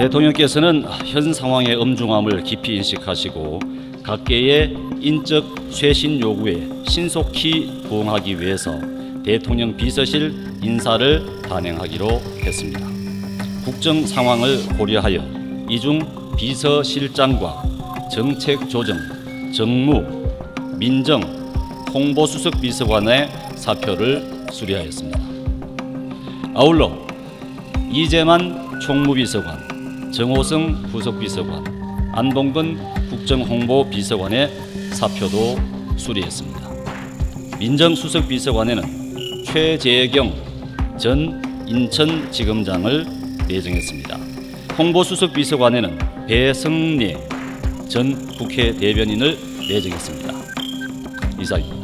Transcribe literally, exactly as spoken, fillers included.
대통령께서는 현 상황의 엄중함을 깊이 인식하시고 각계의 인적 쇄신 요구에 신속히 부응하기 위해서 대통령 비서실 인사를 단행하기로 했습니다. 국정 상황을 고려하여 이중 비서실장과 정책조정, 정무, 민정, 홍보수석 비서관의 사표를 수리하였습니다. 아울러 이재만 총무비서관, 정호승 부속비서관, 안봉근 국정홍보비서관의 사표도 수리했습니다. 민정수석비서관에는 최재경 전 인천지검장을 내정했습니다. 홍보수석비서관에는 배승리 전 국회 대변인을 내정했습니다. 이상입니다.